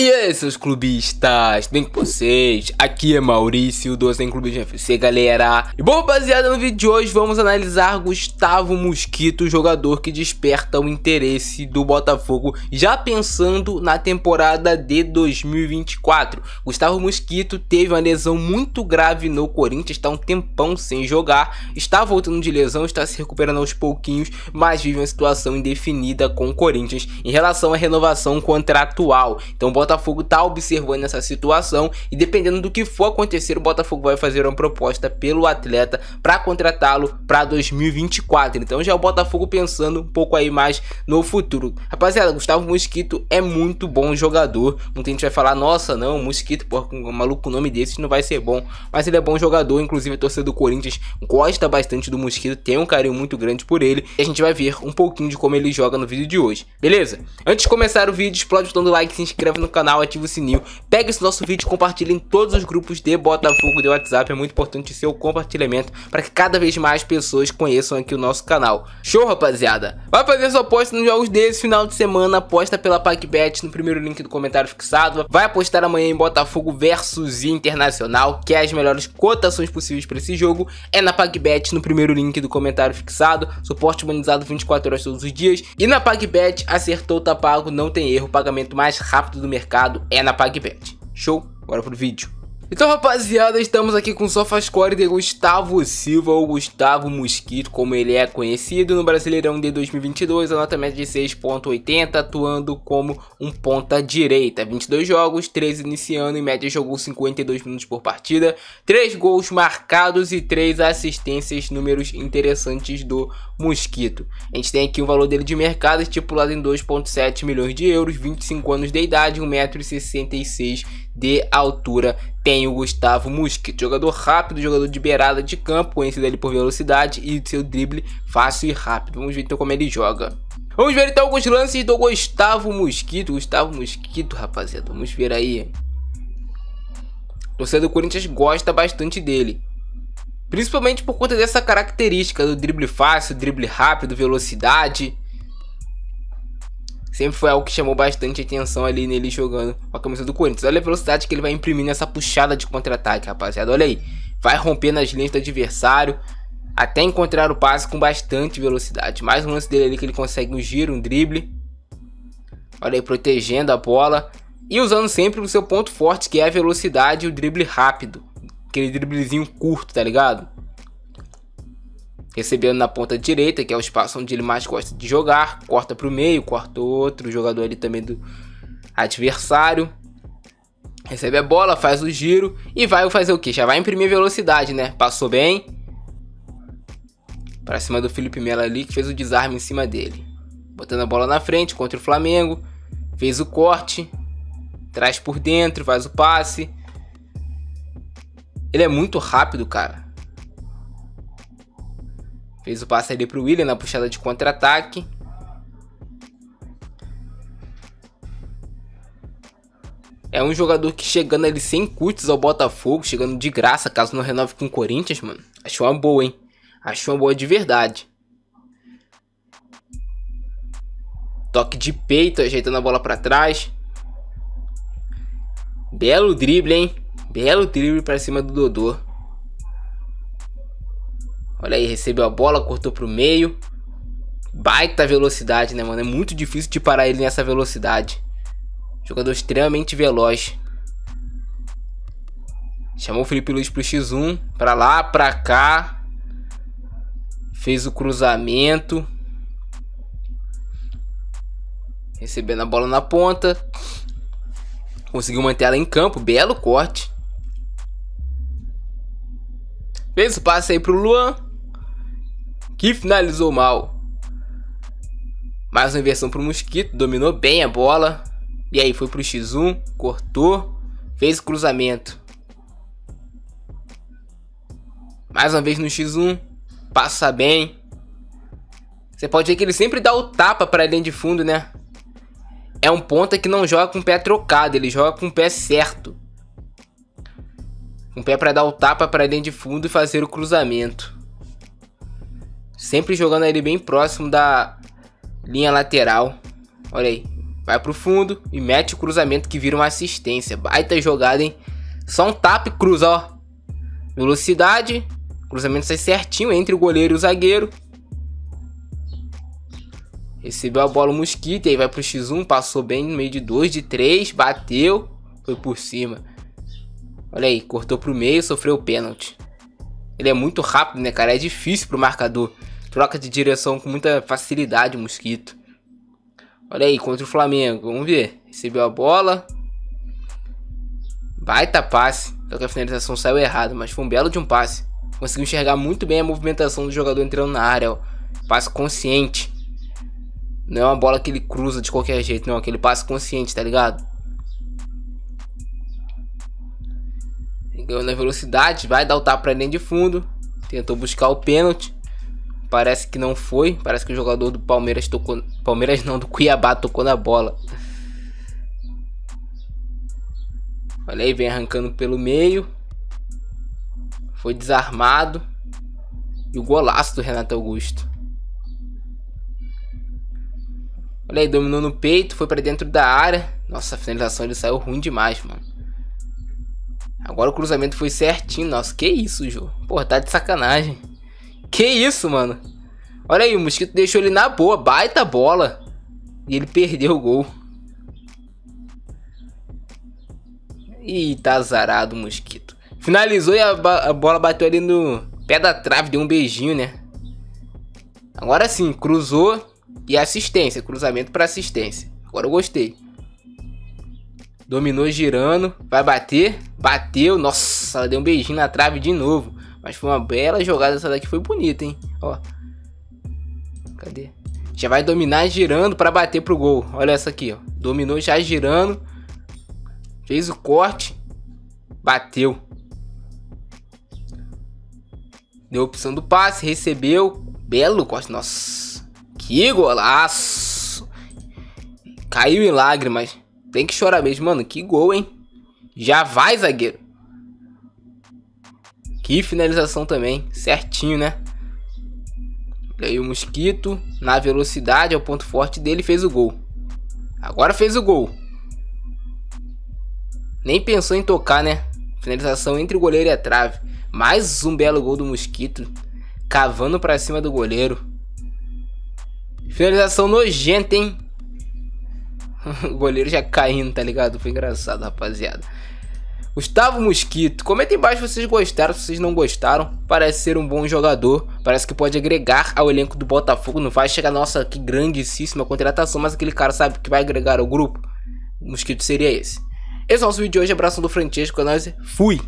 E aí, seus clubistas, tudo bem com vocês? Aqui é Maurício, do Assem Clube de FC, galera. E bom, rapaziada, no vídeo de hoje vamos analisar Gustavo Mosquito, jogador que desperta o interesse do Botafogo, já pensando na temporada de 2024. Gustavo Mosquito teve uma lesão muito grave no Corinthians, está um tempão sem jogar, está voltando de lesão, está se recuperando aos pouquinhos, mas vive uma situação indefinida com o Corinthians em relação à renovação contratual. Então o Botafogo tá observando essa situação e, dependendo do que for acontecer, o Botafogo vai fazer uma proposta pelo atleta para contratá-lo para 2024. Então já é o Botafogo pensando um pouco aí mais no futuro. Rapaziada, Gustavo Mosquito é muito bom jogador. Muita gente vai falar, nossa, não, Mosquito, porra, um maluco com nome desses não vai ser bom. Mas ele é bom jogador, inclusive a torcida do Corinthians gosta bastante do Mosquito, tem um carinho muito grande por ele. E a gente vai ver um pouquinho de como ele joga no vídeo de hoje, beleza? Antes de começar o vídeo, explode o botão do like, se inscreve no canal, ativa o sininho, pega esse nosso vídeo, compartilha em todos os grupos de Botafogo, de WhatsApp. É muito importante o seu compartilhamento para que cada vez mais pessoas conheçam aqui o nosso canal. Show, rapaziada? Vai fazer sua aposta nos jogos desse final de semana, aposta pela PagBet no primeiro link do comentário fixado. Vai apostar amanhã em Botafogo versus Internacional, que é as melhores cotações possíveis para esse jogo é na PagBet no primeiro link do comentário fixado. Suporte humanizado 24 horas todos os dias. E na PagBet, acertou, tá pago, não tem erro. Pagamento mais rápido do mercado é na PagBet. Show? Bora pro vídeo. Então, rapaziada, estamos aqui com o Sofascore de Gustavo Silva, ou Gustavo Mosquito, como ele é conhecido, no Brasileirão de 2022, a nota média de 6,80, atuando como um ponta direita. 22 jogos, 13 iniciando, em média jogou 52 minutos por partida, 3 gols marcados e 3 assistências, números interessantes do Mosquito. A gente tem aqui o valor dele de mercado, estipulado em 2,7 milhões de euros, 25 anos de idade, 1,66 m de altura. Tem o Gustavo Mosquito, jogador rápido, jogador de beirada de campo, conhecido ali por velocidade e seu drible fácil e rápido. Vamos ver então como ele joga. Vamos ver então alguns lances do Gustavo Mosquito. Gustavo Mosquito, rapaziada, vamos ver aí. O torcedor do Corinthians gosta bastante dele, principalmente por conta dessa característica do drible fácil, drible rápido, velocidade. Sempre foi algo que chamou bastante atenção ali nele jogando com a camisa do Corinthians. Olha a velocidade que ele vai imprimir nessa puxada de contra-ataque, rapaziada. Olha aí. Vai rompendo as linhas do adversário até encontrar o passe com bastante velocidade. Mais um lance dele ali que ele consegue um giro, um drible. Olha aí, protegendo a bola. E usando sempre o seu ponto forte, que é a velocidade e o drible rápido. Aquele driblezinho curto, tá ligado? Recebendo na ponta direita, que é o espaço onde ele mais gosta de jogar. Corta para o meio, corta outro jogador ali também do adversário. Recebe a bola, faz o giro e vai fazer o que? Já vai imprimir velocidade, né? Passou bem para cima do Felipe Melo ali, que fez o desarme em cima dele. Botando a bola na frente contra o Flamengo. Fez o corte, traz por dentro, faz o passe. Ele é muito rápido, cara. Fez o passe ali pro William na puxada de contra-ataque. É um jogador que, chegando ali sem custos ao Botafogo, chegando de graça, caso não renove com o Corinthians, mano, achou uma boa, hein? Achou uma boa de verdade. Toque de peito, ajeitando a bola pra trás. Belo drible, hein? Belo drible pra cima do Dodô. Olha aí, recebeu a bola, cortou pro meio. Baita velocidade, né, mano? É muito difícil de parar ele nessa velocidade. Jogador extremamente veloz. Chamou o Felipe Luiz pro X1. Pra lá, pra cá. Fez o cruzamento. Recebendo a bola na ponta. Conseguiu manter ela em campo. Belo corte. Fez o passe aí pro Luan, que finalizou mal. Mais uma inversão pro Mosquito. Dominou bem a bola. E aí foi pro X1. Cortou. Fez o cruzamento. Mais uma vez no X1. Passa bem. Você pode ver que ele sempre dá o tapa pra linha de fundo, né? É um ponta que não joga com o pé trocado. Ele joga com o pé certo. Com o pé pra dar o tapa pra dentro de fundo e fazer o cruzamento. Sempre jogando ele bem próximo da linha lateral. Olha aí. Vai pro fundo e mete o cruzamento que vira uma assistência. Baita jogada, hein? Só um tap e cruza, ó. Velocidade. Cruzamento sai certinho entre o goleiro e o zagueiro. Recebeu a bola o Mosquito. E aí vai pro X1. Passou bem no meio de 2, de 3. Bateu. Foi por cima. Olha aí. Cortou pro meio. Sofreu o pênalti. Ele é muito rápido, né, cara? É difícil pro marcador. Troca de direção com muita facilidade o Mosquito. Olha aí, contra o Flamengo. Vamos ver. Recebeu a bola. Baita passe. Só que a finalização saiu errada, mas foi um belo de um passe. Conseguiu enxergar muito bem a movimentação do jogador entrando na área. Ó. Passe consciente. Não é uma bola que ele cruza de qualquer jeito, não. Aquele passe consciente, tá ligado? Ganhou na velocidade. Vai dar o tapa pra dentro de fundo. Tentou buscar o pênalti. Parece que não foi. Parece que o jogador do Palmeiras tocou... Palmeiras não, do Cuiabá tocou na bola. Olha aí, vem arrancando pelo meio. Foi desarmado. E o golaço do Renato Augusto. Olha aí, dominou no peito. Foi pra dentro da área. Nossa, a finalização ele saiu ruim demais, mano. Agora o cruzamento foi certinho. Nossa, que isso, Jô. Pô, tá de sacanagem. Que isso, mano. Olha aí, o Mosquito deixou ele na boa. Baita bola. E ele perdeu o gol. Ih, tá azarado o Mosquito. Finalizou e a bola bateu ali no pé da trave. Deu um beijinho, né? Agora sim, cruzou. E assistência. Cruzamento pra assistência. Agora eu gostei. Dominou girando. Vai bater. Bateu. Nossa, ela deu um beijinho na trave de novo. Mas foi uma bela jogada, essa daqui foi bonita, hein? Ó. Cadê? Já vai dominar girando pra bater pro gol. Olha essa aqui, ó. Dominou já girando. Fez o corte. Bateu. Deu a opção do passe, recebeu. Belo corte, nossa. Que golaço. Caiu em lágrimas. Tem que chorar mesmo, mano. Que gol, hein? Já vai, zagueiro. E finalização também, certinho, né? Aí o Mosquito, na velocidade, é o ponto forte dele, fez o gol. Agora fez o gol. Nem pensou em tocar, né? Finalização entre o goleiro e a trave. Mais um belo gol do Mosquito. Cavando pra cima do goleiro. Finalização nojenta, hein? O goleiro já caindo, tá ligado? Foi engraçado, rapaziada. Gustavo Mosquito, comenta embaixo se vocês gostaram, se vocês não gostaram. Parece ser um bom jogador, parece que pode agregar ao elenco do Botafogo. Não vai chegar, nossa, que grandíssima contratação, mas aquele cara sabe que vai agregar ao grupo. O Mosquito seria esse. Esse é o nosso vídeo de hoje, abração do Francesco, é nóis, fui!